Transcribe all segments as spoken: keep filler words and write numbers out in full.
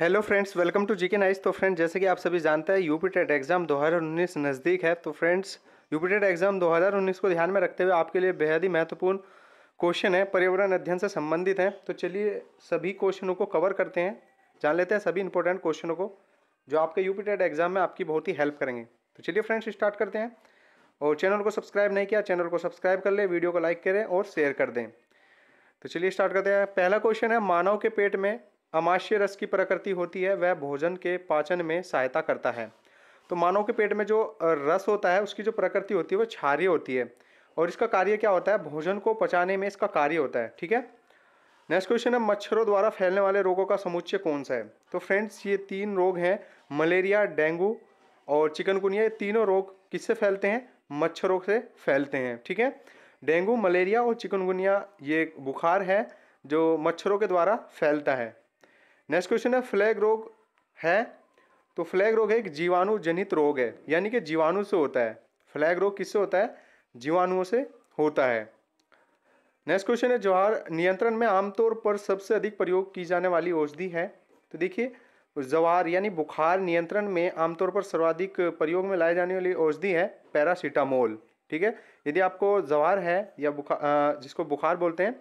Hello friends, welcome to GK nice. तो friends, जैसे कि आप सभी जानते हैं यूपीटेट एग्जाम दो हज़ार उन्नीस नज़दीक है। तो फ्रेंड्स, यूपीटेट एग्जाम दो हज़ार उन्नीस को ध्यान में रखते हुए आपके लिए बेहद ही महत्वपूर्ण क्वेश्चन है, पर्यावरण अध्ययन से संबंधित है। तो चलिए सभी क्वेश्चनों को कवर करते हैं, जान लेते हैं सभी इंपॉर्टेंट क्वेश्चनों को जो आपके यूपीटेट एग्जाम में आपकी बहुत ही हेल्प करेंगे। तो चलिए फ्रेंड्स स्टार्ट करते हैं, और चैनल को सब्सक्राइब नहीं किया चैनल को सब्सक्राइब कर लें, वीडियो को लाइक करें और शेयर कर दें। तो चलिए स्टार्ट करते हैं। पहला क्वेश्चन है, मानव के पेट में अमाशय रस की प्रकृति होती है, वह भोजन के पाचन में सहायता करता है। तो मानव के पेट में जो रस होता है उसकी जो प्रकृति होती है वो क्षारीय होती है, और इसका कार्य क्या होता है, भोजन को पचाने में इसका कार्य होता है। ठीक है, नेक्स्ट क्वेश्चन है, मच्छरों द्वारा फैलने वाले रोगों का समुच्चय कौन सा है। तो फ्रेंड्स, ये तीन रोग हैं, मलेरिया, डेंगू और चिकनगुनिया। ये तीनों रोग किससे फैलते हैं, मच्छरों से फैलते हैं। ठीक है, डेंगू, मलेरिया और चिकनगुनिया ये बुखार है जो मच्छरों के द्वारा फैलता है। नेक्स्ट क्वेश्चन है, फ्लैग रोग है। तो फ्लैग रोग एक जीवाणु जनित रोग है, यानी कि जीवाणु से होता है। फ्लैग रोग किससे होता है, जीवाणुओं से होता है। नेक्स्ट क्वेश्चन है, ज्वार नियंत्रण में आमतौर पर सबसे अधिक प्रयोग की जाने वाली औषधि है। तो देखिए, ज्वार यानी बुखार नियंत्रण में आमतौर पर सर्वाधिक प्रयोग में लाई जाने वाली औषधि है पैरासीटामोल। ठीक है, यदि आपको ज्वार है या बुखार, जिसको बुखार बोलते हैं,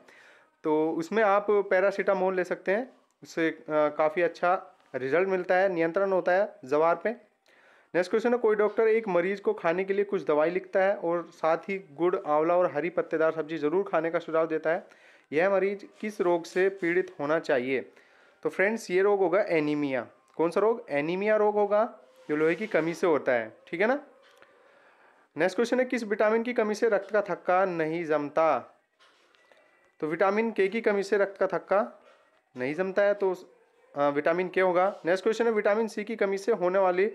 तो उसमें आप पैरासीटामोल ले सकते हैं, उससे काफ़ी अच्छा रिजल्ट मिलता है, नियंत्रण होता है ज्वार पे। नेक्स्ट क्वेश्चन है, कोई डॉक्टर एक मरीज को खाने के लिए कुछ दवाई लिखता है और साथ ही गुड़, आंवला और हरी पत्तेदार सब्जी जरूर खाने का सुझाव देता है। यह मरीज किस रोग से पीड़ित होना चाहिए। तो फ्रेंड्स, ये रोग होगा एनीमिया। कौन सा रोग, एनीमिया रोग होगा, जो लोहे की कमी से होता है। ठीक है ना। नेक्स्ट क्वेश्चन है, किस विटामिन की कमी से रक्त का थक्का नहीं जमता। तो विटामिन के की कमी से रक्त का थक्का नहीं जमता है, तो आ, विटामिन के होगा। नेक्स्ट क्वेश्चन है, विटामिन सी की कमी से होने वाली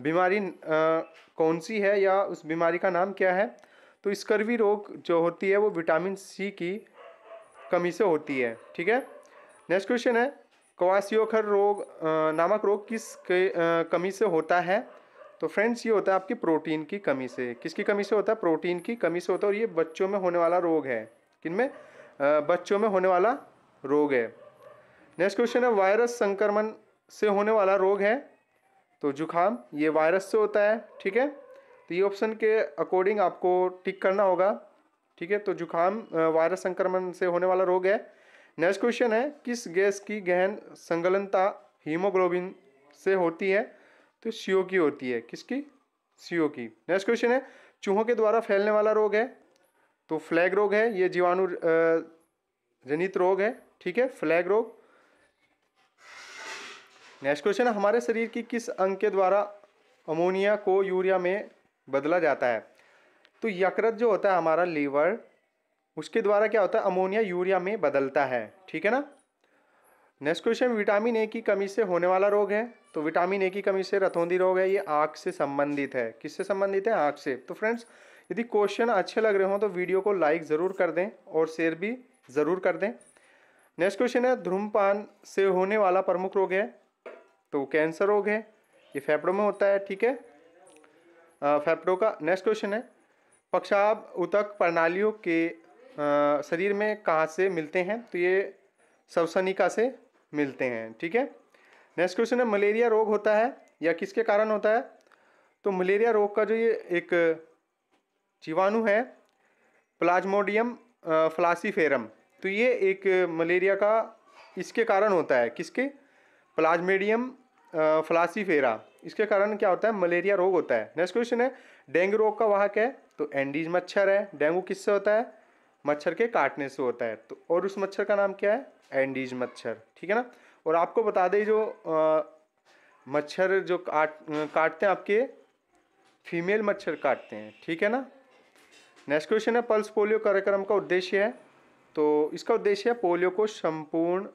बीमारी आ, कौन सी है, या उस बीमारी का नाम क्या है। तो स्कर्वी रोग जो होती है वो विटामिन सी की कमी से होती है। ठीक है। नेक्स्ट क्वेश्चन है, क्वासियोखर रोग आ, नामक रोग किस के, आ, कमी से होता है। तो फ्रेंड्स, ये होता है आपकी प्रोटीन की कमी से। किसकी कमी से होता है, प्रोटीन की कमी से होता है, और ये बच्चों में होने वाला रोग है। किनमें, बच्चों में होने वाला रोग है। नेक्स्ट क्वेश्चन है, वायरस संक्रमण से होने वाला रोग है। तो जुखाम ये वायरस से होता है। ठीक है, तो ये ऑप्शन के अकॉर्डिंग आपको टिक करना होगा। ठीक है, तो जुखाम वायरस संक्रमण से होने वाला रोग है। नेक्स्ट क्वेश्चन है, किस गैस की गहन संलग्नता हीमोग्लोबिन से होती है। तो सीओ की होती है। किसकी, सीओ की। नेक्स्ट क्वेश्चन है, चूहों के द्वारा फैलने वाला रोग है। तो फ्लैग रोग है, ये जीवाणु जनित रोग है। ठीक है, फ्लैग रोग। नेक्स्ट क्वेश्चन है, हमारे शरीर की किस अंग के द्वारा अमोनिया को यूरिया में बदला जाता है। तो यकृत जो होता है हमारा, लीवर, उसके द्वारा क्या होता है, अमोनिया यूरिया में बदलता है। ठीक है ना। नेक्स्ट क्वेश्चन, विटामिन ए की कमी से होने वाला रोग है। तो विटामिन ए की कमी से रतौंधी रोग है, ये आँख से संबंधित है। किससे संबंधित है, आँख से। तो फ्रेंड्स, यदि क्वेश्चन अच्छे लग रहे हों तो वीडियो को लाइक ज़रूर कर दें और शेयर भी ज़रूर कर दें। नेक्स्ट क्वेश्चन है, धूम्रपान से होने वाला प्रमुख रोग है। तो कैंसर रोग है, ये फेफड़ों में होता है। ठीक है, फेफड़ों का। नेक्स्ट क्वेश्चन है, पक्षाब ऊतक प्रणालियों के आ, शरीर में कहाँ से मिलते हैं। तो ये सवसनिका से मिलते हैं। ठीक है। नेक्स्ट क्वेश्चन है, मलेरिया रोग होता है या किसके कारण होता है। तो मलेरिया रोग का जो ये एक जीवाणु है, प्लाज्मोडियम फ्लासीफेरम, तो ये एक मलेरिया का इसके कारण होता है। किसके, प्लाज्मोडियम फ्लासीफेरा, इसके कारण क्या होता है, मलेरिया रोग होता है। नेक्स्ट क्वेश्चन है, डेंगू रोग का वाहक है। तो एंडीज मच्छर है। डेंगू किससे होता है, मच्छर के काटने से होता है। तो और उस मच्छर का नाम क्या है, एंडीज मच्छर। ठीक है ना। और आपको बता दें, जो आ, मच्छर जो काट काटते हैं आपके, फीमेल मच्छर काटते हैं। ठीक है ना। नेक्स्ट क्वेश्चन है, पल्स पोलियो कार्यक्रम का उद्देश्य है। तो इसका उद्देश्य है पोलियो को संपूर्ण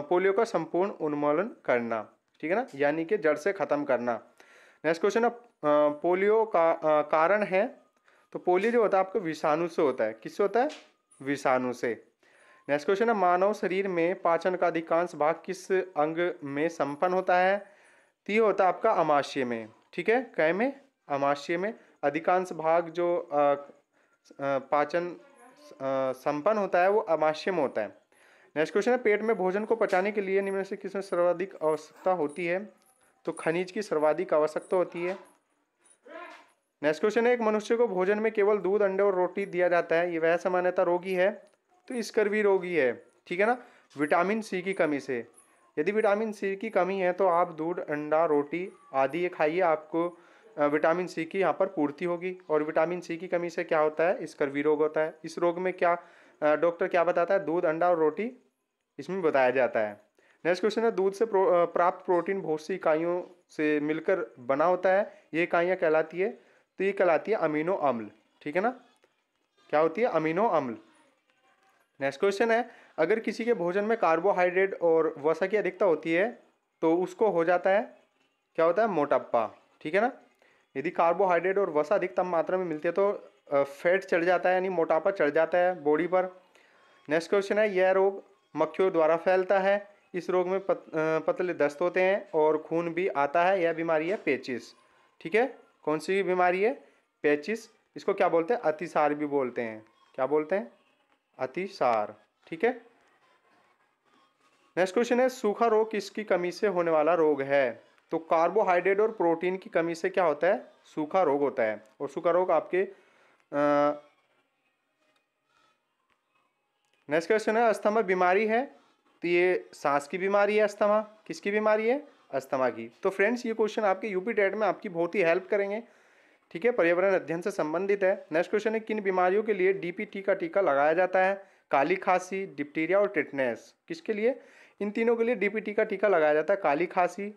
पोलियो का संपूर्ण उन्मूलन करना। ठीक है ना, यानी कि जड़ से ख़त्म करना। नेक्स्ट क्वेश्चन है, पोलियो का आ, कारण है। तो पोलियो जो होता है आपको विषाणु से होता है। किससे होता है, विषाणु से। नेक्स्ट क्वेश्चन है, मानव शरीर में पाचन का अधिकांश भाग किस अंग में संपन्न होता है। तो ये होता है आपका आमाशय में। ठीक है, कै में, आमाशय में अधिकांश भाग जो आ, आ, पाचन संपन्न होता है वो आमाशय में होता है। नेक्स्ट क्वेश्चन है, पेट में भोजन को पचाने के लिए निम्न से किसमें सर्वाधिक आवश्यकता होती है? तो खनिज की सर्वाधिक आवश्यकता होती है। नेक्स्ट क्वेश्चन है, एक मनुष्य को भोजन में केवल दूध, अंडे और रोटी दिया जाता है, ये वह सामान्यतः रोगी है, तो इसकर भी रोगी है, ठीक है ना, विटामिन सी की कमी से। यदि विटामिन सी की कमी है तो आप दूध, अंडा, रोटी आदि ये खाइए, आपको विटामिन सी की यहाँ पर पूर्ति होगी। और विटामिन सी की कमी से क्या होता है? स्कर्वी रोग होता है। इस रोग में क्या डॉक्टर क्या बताता है? दूध, अंडा और रोटी इसमें बताया जाता है। नेक्स्ट क्वेश्चन है, दूध से प्रो, प्राप्त प्रोटीन बहुत सी इकाइयों से मिलकर बना होता है, ये इकाइयाँ कहलाती है, तो ये कहलाती है अमीनो अम्ल, ठीक है ना, क्या होती है? अमीनो अम्ल। नेक्स्ट क्वेश्चन है, अगर किसी के भोजन में कार्बोहाइड्रेट और वसा की अधिकता होती है तो उसको हो जाता है क्या होता है? मोटापा, ठीक है ना। यदि कार्बोहाइड्रेट और वसा अधिकतम मात्रा में मिलती है तो फैट चढ़ जाता है, यानी मोटापा चढ़ जाता है बॉडी पर। नेक्स्ट क्वेश्चन है, यह रोग मक्खियों द्वारा फैलता है, इस रोग में पत, पतले दस्त होते हैं और खून भी आता है, यह बीमारी है पेचिस, ठीक है। कौन सी बीमारी है? पेचिस। इसको क्या बोलते हैं? अतिसार भी बोलते हैं, क्या बोलते हैं? अतिसार, ठीक है। नेक्स्ट क्वेश्चन है, सूखा रोग किसकी कमी से होने वाला रोग है? तो कार्बोहाइड्रेट और प्रोटीन की कमी से क्या होता है? सूखा रोग होता है। और सूखा रोग आपके नेक्स्ट क्वेश्चन है, अस्थमा बीमारी है, तो ये सांस की बीमारी है। अस्थमा किसकी बीमारी है? अस्थमा की। तो फ्रेंड्स, ये क्वेश्चन आपके यूपीटेट में आपकी बहुत ही हेल्प करेंगे, ठीक है, पर्यावरण अध्ययन से संबंधित है। नेक्स्ट क्वेश्चन है, किन बीमारियों के लिए डीपीटी का टीका लगाया जाता है? काली खांसी, डिप्थीरिया और टिटनेस। किसके लिए? इन तीनों के लिए डीपीटी का टीका लगाया जाता है। काली खांसी,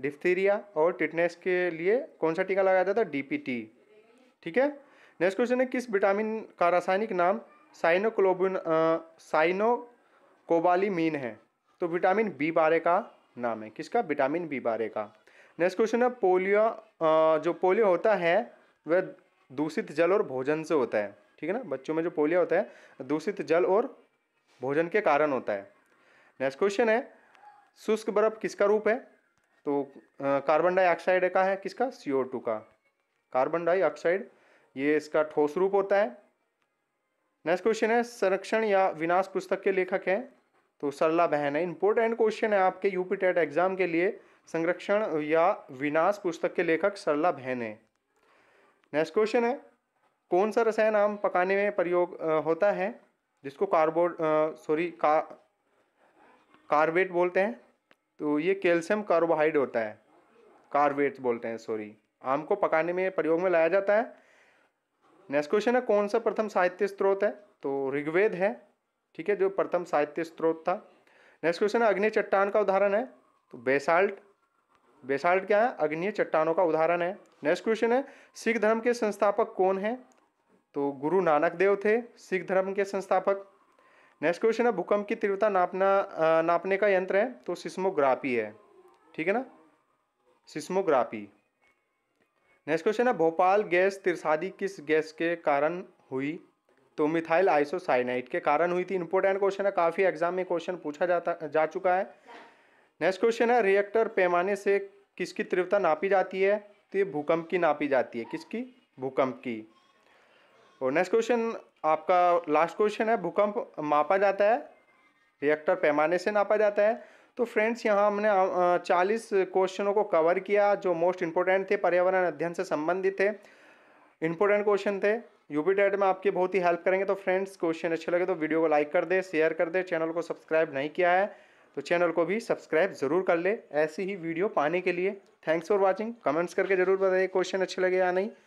डिप्थीरिया और टिटनेस के लिए कौन सा टीका लगाया जाता है? डीपीटी, ठीक है। नेक्स्ट क्वेश्चन है, किस विटामिन का रासायनिक नाम साइनोकोलोबिन साइनोकोबालीमीन है? तो विटामिन बी बारह का नाम है। किसका? विटामिन बी बारह का। नेक्स्ट क्वेश्चन है, पोलियो जो पोलियो होता है वह दूषित जल और भोजन से होता है, ठीक है ना, बच्चों में जो पोलियो होता है दूषित जल और भोजन के कारण होता है। नेक्स्ट क्वेश्चन है, शुष्क बर्फ किसका रूप है? तो कार्बन डाइऑक्साइड का है। किसका? सी ओ टू का। कार्बन डाइऑक्साइड ये इसका ठोस रूप होता है। नेक्स्ट क्वेश्चन है, संरक्षण या विनाश पुस्तक के लेखक हैं? तो सरला बहन है। इंपॉर्टेंट क्वेश्चन है आपके यूपीटेट एग्जाम के लिए, संरक्षण या विनाश पुस्तक के लेखक सरला बहन है। नेक्स्ट क्वेश्चन है, कौन सा रसायन आम पकाने में प्रयोग होता है जिसको कार्बो सॉरी का, कार्बेट बोलते हैं? तो ये कैल्शियम कार्बोहाइड होता है, कार्बेट बोलते हैं सॉरी। आम को पकाने में प्रयोग में लाया जाता है। नेक्स्ट क्वेश्चन है, कौन सा प्रथम साहित्य स्रोत है? तो ऋग्वेद है, ठीक है, जो प्रथम साहित्य स्रोत था। नेक्स्ट क्वेश्चन है, अग्नि चट्टान का उदाहरण है? तो बेसाल्ट। बेसाल्ट क्या है? अग्नि चट्टानों का उदाहरण है। नेक्स्ट क्वेश्चन है, सिख धर्म के संस्थापक कौन है? तो गुरु नानक देव थे सिख धर्म के संस्थापक। नेक्स्ट क्वेश्चन है, भूकंप की तीव्रता नापना नापने का यंत्र है? तो सिस्मोग्राफी है, ठीक है ना, सिस्मोग्राफी। नेक्स्ट क्वेश्चन है, भोपाल गैस तिरसादी किस गैस के कारण हुई? तो मिथाइल आइसोसाइनाइट के कारण हुई थी। इंपॉर्टेंट क्वेश्चन है, काफ़ी एग्जाम में क्वेश्चन पूछा जाता जा चुका है। नेक्स्ट क्वेश्चन है, रिएक्टर पैमाने से किसकी तीव्रता नापी जाती है? तो ये भूकंप की नापी जाती है। किसकी? भूकंप की। और नेक्स्ट क्वेश्चन आपका लास्ट क्वेश्चन है, भूकंप मापा जाता है? रिएक्टर पैमाने से नापा जाता है। तो फ्रेंड्स, यहाँ हमने चालीस क्वेश्चनों को कवर किया जो मोस्ट इंपॉर्टेंट थे, पर्यावरण अध्ययन से संबंधित थे, इंपॉर्टेंट क्वेश्चन थे, यूपीटेट में आपकी बहुत ही हेल्प करेंगे। तो फ्रेंड्स, क्वेश्चन अच्छे लगे तो वीडियो को लाइक कर दे, शेयर कर दे, चैनल को सब्सक्राइब नहीं किया है तो चैनल को भी सब्सक्राइब जरूर कर ले ऐसी ही वीडियो पाने के लिए। Thanks for watching. कमेंट्स करके जरूर बताइए क्वेश्चन अच्छे लगे या नहीं।